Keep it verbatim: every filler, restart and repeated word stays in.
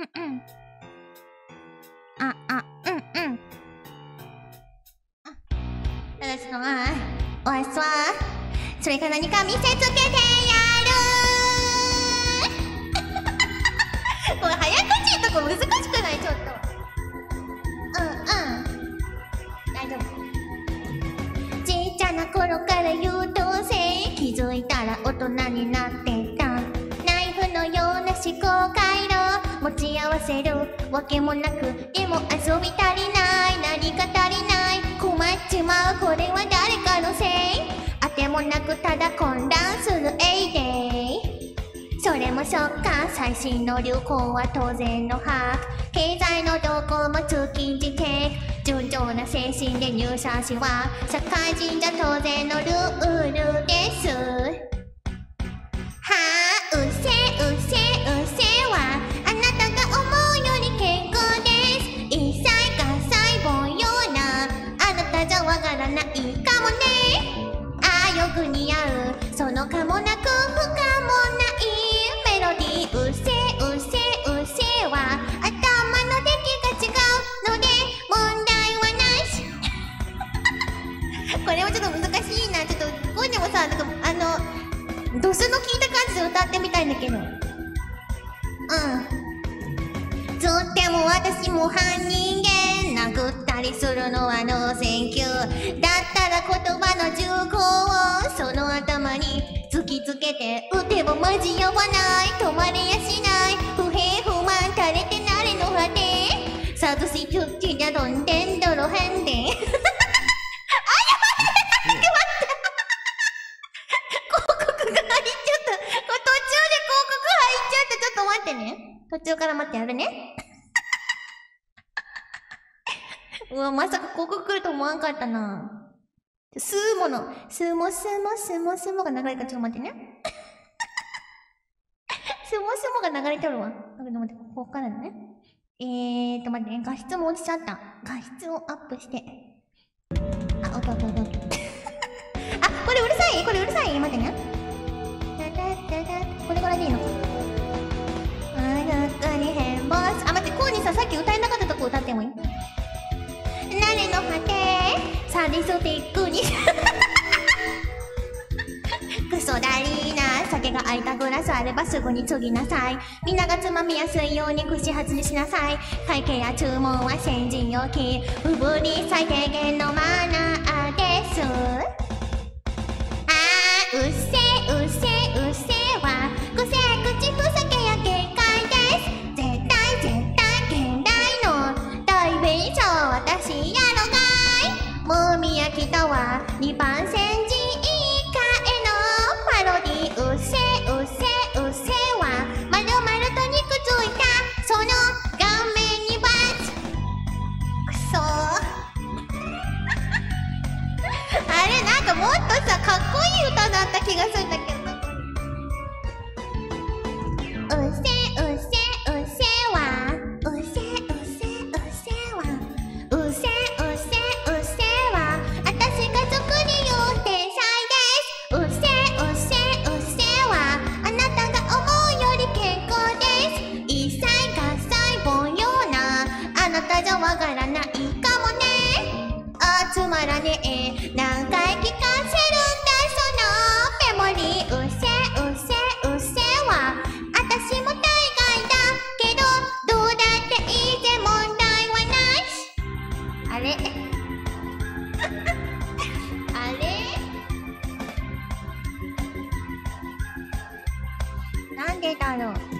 うんああうんうんあよろしくまあおやすわそれから何か見せつけてやるこれ早口とこ難しくないちょっとうんうん大丈夫ちっちゃな頃から優等生気づいたら大人になってたナイフのような思考回路持ち合わせるわけもなくでも遊び足りない何か足りない困っちまうこれは誰かのせいでもなくただ混乱するエイデイそれもそっか最新の流行は当然の把握経済の動向も通勤時計順調な精神で入社しは社会人じゃ当然のルールですはあうせうせうせはあなたが思うより健康です一切が細胞ようなあなたじゃわからないかもねよく似合うそのかもなく不可もないメロディーうっせうっせうっせは頭の出来が違うので問題はないしこれはちょっと難しいなちょっとこれでもさなんかあのドスの効いた感じで歌ってみたいんだけどうんとっても私も半人間殴ったりするのはノーセンキューだったら言葉の重厚をその頭に突きつけて打てばマジやばない止まれやしない不平不満垂れてなれの果てサズシチュッチじゃどんでんどろへんであやばい待った広告が入っちゃった途中で広告入っちゃったちょっと待ってね途中から待ってやるねうわ、まさか広告来ると思わんかったな。スーモの、スーモスーモスーモスーモが流れた。ちょっと待ってね。スーモスーモが流れてるわ。ちょっと待って、ここからだね。えーと、待ってね。画質も落ちちゃった。画質をアップして。あ、音音音。あ、これうるさい？これうるさい？待ってね。これからでいいのか。あ、待って、こうにさ、さっき歌えなかったとこ歌ってもいい？なれの果てサディスティックにクソだりーな酒が空いたグラスあればすぐに継ぎなさいみんながつまみやすいように串外しなさい会計や注文は先陣よき不分に最低限のマナーですあーうっせうっせうっせはくせ口ふさけや限界です絶対絶対現代の代弁者は私人はにばん線人以下へのパロディうっせうっせうっせはまるまると肉ついたその顔面にバチくそあれなんかもっとさかっこいい歌だった気がするんだけどうっせうっせうっせはうっせうっせうっせはうっせうっせわからないかもねあつまらねえ何回聞かせるんだそのメモリーうっせうっせうっせはあたしも大概だけどどうだっていいぜ問題はないしあれあれなんでだろう